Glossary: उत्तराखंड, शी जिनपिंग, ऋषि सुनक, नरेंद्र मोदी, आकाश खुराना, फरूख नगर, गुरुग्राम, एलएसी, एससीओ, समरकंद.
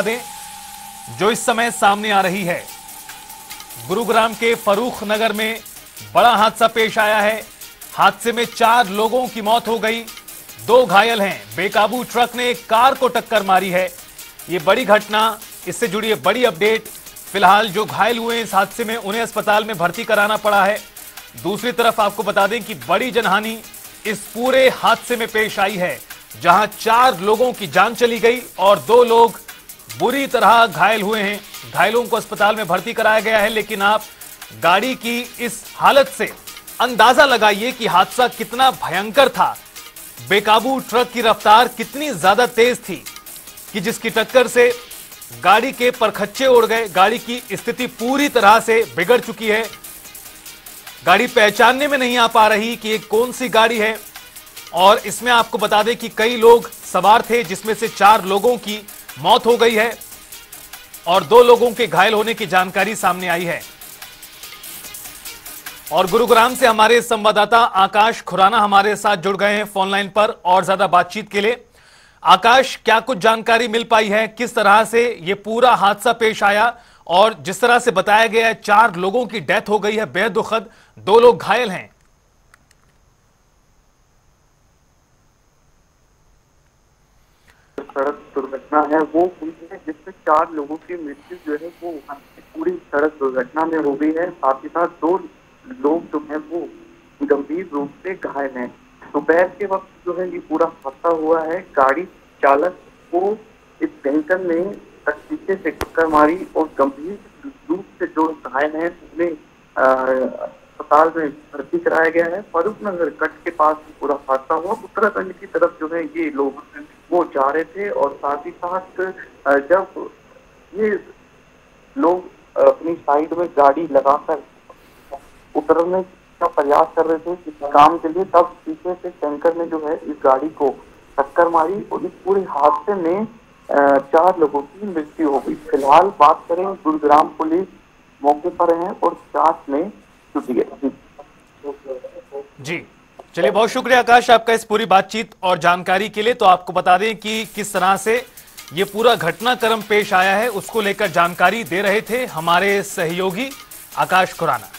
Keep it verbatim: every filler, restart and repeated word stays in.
जो इस समय सामने आ रही है, गुरुग्राम के फरूख नगर में बड़ा हादसा पेश आया है। हादसे में चार लोगों की मौत हो गई, दो घायल हैं। बेकाबू ट्रक ने एक कार को टक्कर मारी है। ये बड़ी घटना, इससे जुड़ी एक बड़ी अपडेट। फिलहाल जो घायल हुए इस हादसे में उन्हें अस्पताल में भर्ती कराना पड़ा है। दूसरी तरफ आपको बता दें कि बड़ी जनहानि इस पूरे हादसे में पेश आई है, जहां चार लोगों की जान चली गई और दो लोग बुरी तरह घायल हुए हैं। घायलों को अस्पताल में भर्ती कराया गया है, लेकिन आप गाड़ी की इस हालत से अंदाजा लगाइए कि हादसा कितना भयंकर था। बेकाबू ट्रक की रफ्तार कितनी ज्यादा तेज थी कि जिसकी टक्कर से गाड़ी के परखच्चे उड़ गए। गाड़ी की स्थिति पूरी तरह से बिगड़ चुकी है। गाड़ी पहचानने में नहीं आ पा रही कि ये कौन सी गाड़ी है। और इसमें आपको बता दें कि कई लोग सवार थे, जिसमें से चार लोगों की मौत हो गई है और दो लोगों के घायल होने की जानकारी सामने आई है। और गुरुग्राम से हमारे संवाददाता आकाश खुराना हमारे साथ जुड़ गए हैं फोनलाइन पर और ज्यादा बातचीत के लिए। आकाश, क्या कुछ जानकारी मिल पाई है, किस तरह से यह पूरा हादसा पेश आया? और जिस तरह से बताया गया है चार लोगों की डेथ हो गई है, बेहद दुखद, दो लोग घायल हैं। सड़क दुर्घटना है वो हुई है, जिसमें चार लोगों की मृत्यु जो है वो पूरी सड़क दुर्घटना में हो गई है। साथ ही साथ दो लोग जो है वो गंभीर रूप से घायल हैं। दोपहर के वक्त जो है ये पूरा हादसा हुआ है। गाड़ी चालक को इस टैंकर ने पीछे से टक्कर मारी और गंभीर रूप से जो घायल है उन्हें अस्पताल में भर्ती कराया गया है। फरूख नगर कट के पास पूरा हादसा हुआ। उत्तराखंड की तरफ जो है ये लोग वो जा रहे थे और साथ ही साथ जब ये लोग अपनी साइड में गाड़ी लगाकर उतरने का प्रयास कर रहे थे इस काम के लिए, तब पीछे से टैंकर ने जो है इस गाड़ी को टक्कर मारी और इस पूरे हादसे में चार लोगों की मृत्यु हो गई। फिलहाल बात करें, गुरुग्राम पुलिस मौके पर है और जांच में जुटी है। जी, चलिए, बहुत शुक्रिया आकाश आपका इस पूरी बातचीत और जानकारी के लिए। तो आपको बता दें कि किस तरह से ये पूरा घटनाक्रम पेश आया है, उसको लेकर जानकारी दे रहे थे हमारे सहयोगी आकाश खुराना।